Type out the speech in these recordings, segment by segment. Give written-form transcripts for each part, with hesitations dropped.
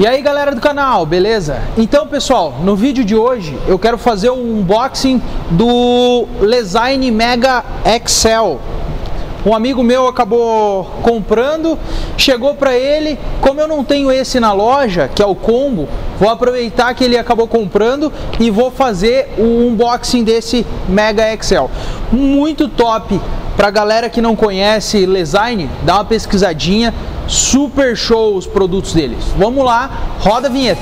E aí galera do canal, beleza? Então pessoal, no vídeo de hoje eu quero fazer um unboxing do Lezyne Mega XL. Um amigo meu acabou comprando, chegou para ele, como eu não tenho esse na loja, que é o combo, vou aproveitar que ele acabou comprando e vou fazer o unboxing desse Mega XL. Muito top! Pra galera que não conhece Lezyne, dá uma pesquisadinha, super show os produtos deles. Vamos lá, roda a vinheta.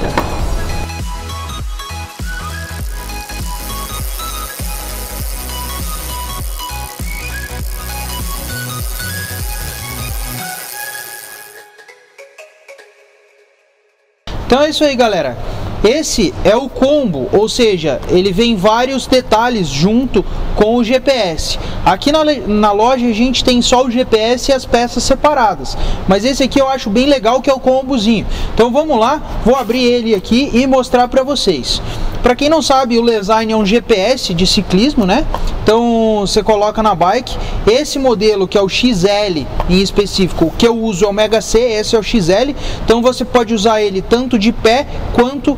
Então é isso aí, galera. Esse é o combo, ou seja, ele vem vários detalhes junto com o GPS. Aqui na loja a gente tem só o GPS e as peças separadas, mas esse aqui eu acho bem legal, que é o combozinho. Então vamos lá, vou abrir ele aqui e mostrar para vocês. Para quem não sabe, o Lezyne é um GPS de ciclismo, né? Então você coloca na bike. Esse modelo, que é o XL em específico, o que eu uso é o Mega C, esse é o XL. Então você pode usar ele tanto de pé quanto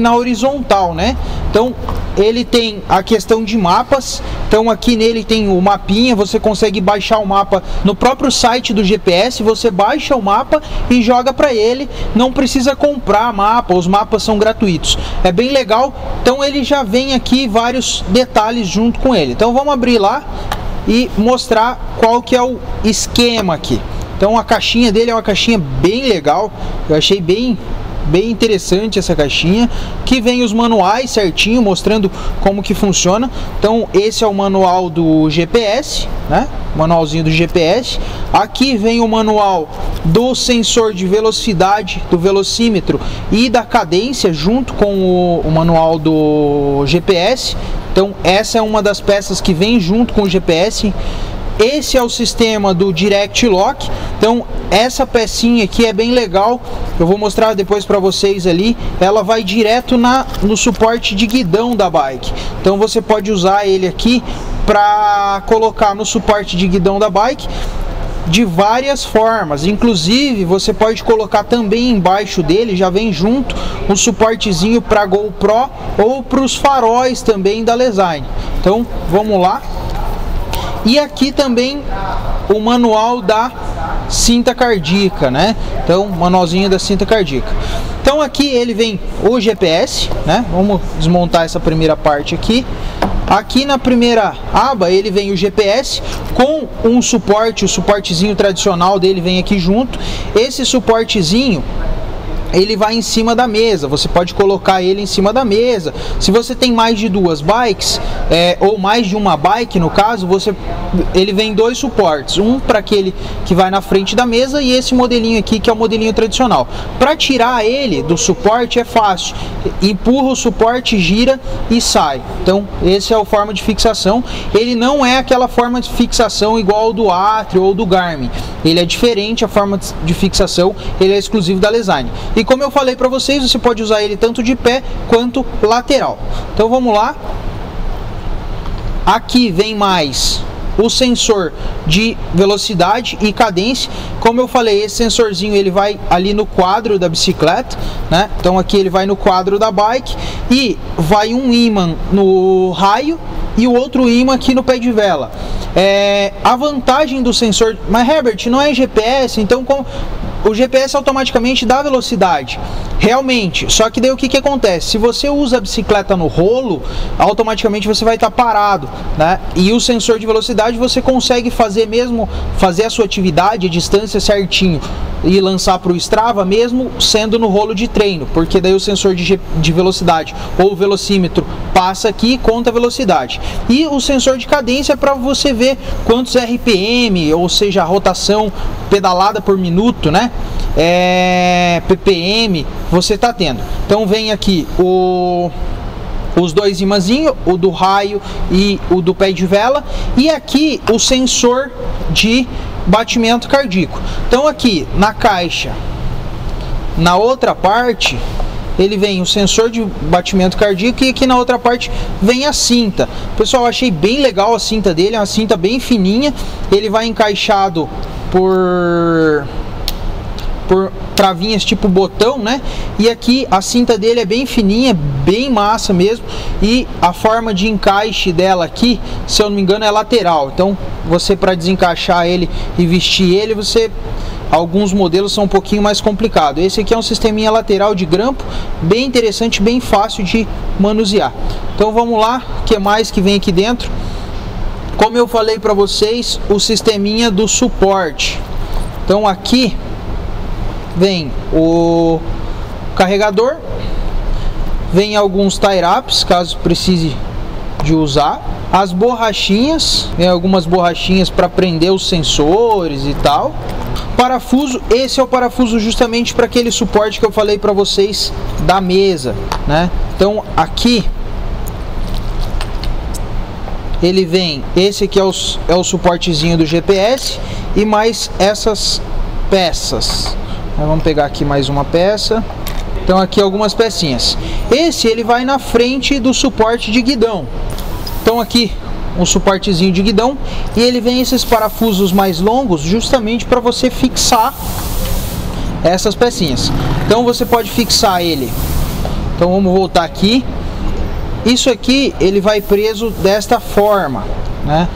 na horizontal, né? Então ele tem a questão de mapas. Então aqui nele tem o mapinha, você consegue baixar o mapa no próprio site do GPS, você baixa o mapa e joga para ele, não precisa comprar mapa, os mapas são gratuitos. É bem legal. Então ele já vem aqui vários detalhes junto com ele. Então vamos abrir lá e mostrar qual que é o esquema aqui. Então a caixinha dele é uma caixinha bem legal, eu achei bem interessante essa caixinha, que vem os manuais certinho, mostrando como que funciona. Então esse é o manual do GPS, né? Manualzinho do GPS. Aqui vem o manual do sensor de velocidade, do velocímetro e da cadência, junto com o manual do GPS. Então essa é uma das peças que vem junto com o GPS. Esse é o sistema do Direct Lock. Então essa pecinha aqui é bem legal, eu vou mostrar depois para vocês ali. Ela vai direto no suporte de guidão da bike. Então você pode usar ele aqui para colocar no suporte de guidão da bike de várias formas. Inclusive você pode colocar também embaixo dele, já vem junto um suportezinho para GoPro ou para os faróis também da Lezyne. Então vamos lá. E aqui também o manual da cinta cardíaca, né? Então, manualzinho da cinta cardíaca. Então aqui ele vem o GPS, né? Vamos desmontar essa primeira parte aqui. Aqui na primeira aba ele vem o GPS com um suporte, o suportezinho tradicional dele vem aqui junto. Esse suportezinho ele vai em cima da mesa, você pode colocar ele em cima da mesa. Se você tem mais de duas bikes, ou mais de uma bike no caso, ele vem dois suportes, um para aquele que vai na frente da mesa e esse modelinho aqui, que é o modelinho tradicional. Para tirar ele do suporte é fácil, empurra o suporte, gira e sai. Então essa é a forma de fixação. Ele não é aquela forma de fixação igual ao do Atrio ou do Garmin, ele é diferente. A forma de fixação, ele é exclusivo da Lezyne. E como eu falei para vocês, você pode usar ele tanto de pé quanto lateral. Então vamos lá. Aqui vem mais o sensor de velocidade e cadência. Como eu falei, esse sensorzinho ele vai ali no quadro da bicicleta, né? Então aqui ele vai no quadro da bike e vai um ímã no raio e o outro ímã aqui no pé de vela. A vantagem do sensor... Mas Herbert, não é GPS, então como... O GPS automaticamente dá velocidade, realmente, só que daí o que acontece? Se você usa a bicicleta no rolo, automaticamente você vai estar parado, né? E o sensor de velocidade você consegue fazer a sua atividade, a distância certinho, e lançar para o Strava mesmo sendo no rolo de treino, porque daí o sensor de velocidade ou velocímetro passa aqui e conta a velocidade. E o sensor de cadência é para você ver quantos RPM, ou seja, a rotação pedalada por minuto, né? PPM você tá tendo. Então vem aqui os dois imãzinhos, o do raio e o do pé de vela, e aqui o sensor de batimento cardíaco. Então aqui na caixa, na outra parte, ele vem o sensor de batimento cardíaco e aqui na outra parte vem a cinta. Pessoal, eu achei bem legal a cinta dele, é uma cinta bem fininha, ele vai encaixado por por travinhas tipo botão, né? E aqui a cinta dele é bem fininha, bem massa mesmo, e a forma de encaixe dela aqui, se eu não me engano, é lateral. Então você, para desencaixar ele e vestir ele, você... alguns modelos são um pouquinho mais complicados. Esse aqui é um sisteminha lateral de grampo, bem interessante, bem fácil de manusear. Então vamos lá, o que mais que vem aqui dentro? Como eu falei para vocês, o sisteminha do suporte. Então aqui vem o carregador, vem alguns tie-ups, caso precise de usar, as borrachinhas, vem algumas borrachinhas para prender os sensores e tal. Parafuso, esse é o parafuso justamente para aquele suporte que eu falei para vocês da mesa, né? Então aqui ele vem, esse aqui é o suportezinho do GPS e mais essas peças. Nós vamos pegar aqui mais uma peça. Então aqui algumas pecinhas. Esse ele vai na frente do suporte de guidão. Então aqui um suportezinho de guidão, e ele vem esses parafusos mais longos justamente para você fixar essas pecinhas. Então você pode fixar ele. Então vamos voltar aqui. Isso aqui ele vai preso desta forma, né?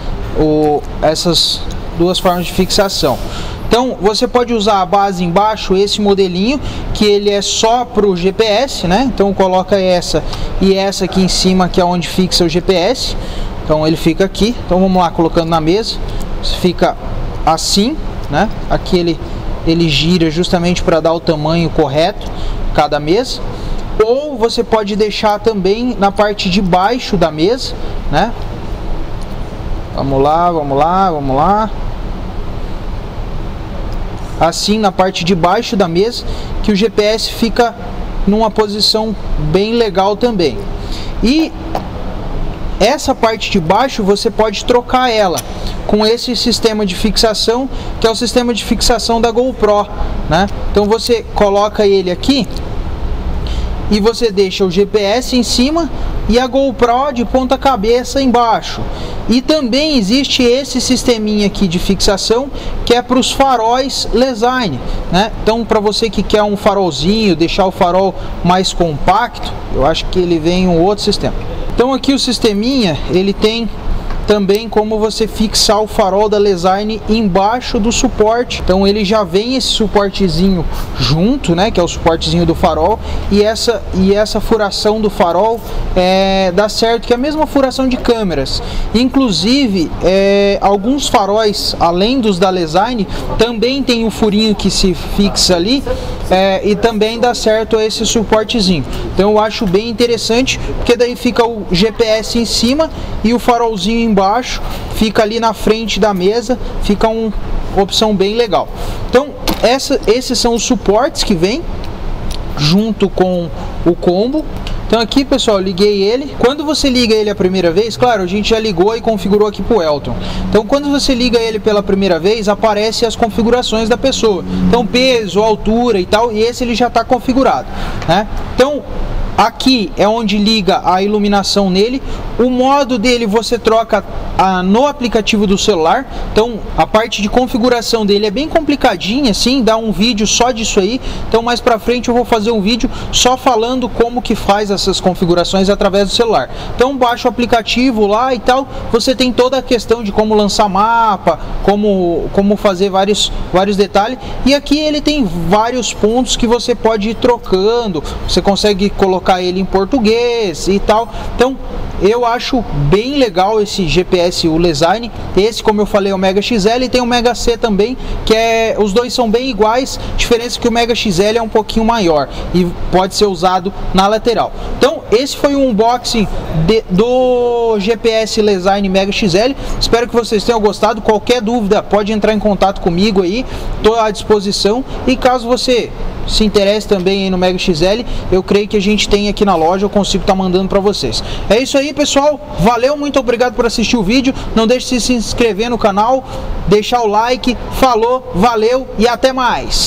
Essas duas formas de fixação. Então você pode usar a base embaixo, esse modelinho que ele é só para o GPS, né? Então coloca essa e essa aqui em cima, que é onde fixa o GPS. Então ele fica aqui. Então vamos lá, colocando na mesa, fica assim, né? Aqui ele gira justamente para dar o tamanho correto cada mesa. Ou você pode deixar também na parte de baixo da mesa, né? Vamos lá, vamos lá, vamos lá. Assim, na parte de baixo da mesa, que o GPS fica numa posição bem legal também. E essa parte de baixo você pode trocar ela com esse sistema de fixação, que é o sistema de fixação da GoPro, né? Então você coloca ele aqui e você deixa o GPS em cima e a GoPro de ponta cabeça embaixo. E também existe esse sisteminha aqui de fixação, que é para os faróis Lezyne, né? Então para você que quer um farolzinho, deixar o farol mais compacto, eu acho que ele vem em um outro sistema. Então aqui o sisteminha, ele tem também como você fixar o farol da Lezyne embaixo do suporte. Então ele já vem esse suportezinho junto, né, que é o suportezinho do farol, e essa furação do farol dá certo, que é a mesma furação de câmeras. Inclusive alguns faróis, além dos da Lezyne, também tem um furinho que se fixa ali, e também dá certo esse suportezinho. Então eu acho bem interessante, porque daí fica o GPS em cima e o farolzinho embaixo, fica ali na frente da mesa, fica uma opção bem legal. Então esses são os suportes que vem junto com o combo. Então aqui, pessoal, liguei ele. Quando você liga ele a primeira vez, claro, a gente já ligou e configurou aqui pro Elton. Então quando você liga ele pela primeira vez, aparece as configurações da pessoa. Então peso, altura e tal, e esse ele já está configurado, né? Então aqui é onde liga a iluminação nele. O modo dele você troca no aplicativo do celular. Então a parte de configuração dele é bem complicadinha, assim, dá um vídeo só disso aí. Então mais pra frente eu vou fazer um vídeo só falando como que faz essas configurações através do celular. Então baixa o aplicativo lá e tal, você tem toda a questão de como lançar mapa, como fazer vários detalhes. E aqui ele tem vários pontos que você pode ir trocando, você consegue colocar ele em português e tal. Então eu acho bem legal esse GPS, o Lezyne. Esse, como eu falei, é o Mega XL, e tem o Mega C também, que os dois são bem iguais, diferença que o Mega XL é um pouquinho maior e pode ser usado na lateral. Então esse foi o unboxing do GPS Lezyne Mega XL. Espero que vocês tenham gostado. Qualquer dúvida pode entrar em contato comigo aí, estou à disposição. E caso você se interesse também aí no Mega XL, eu creio que a gente tem aqui na loja, eu consigo estar mandando para vocês. É isso aí, pessoal, valeu, muito obrigado por assistir o vídeo, não deixe de se inscrever no canal, deixar o like, falou, valeu e até mais!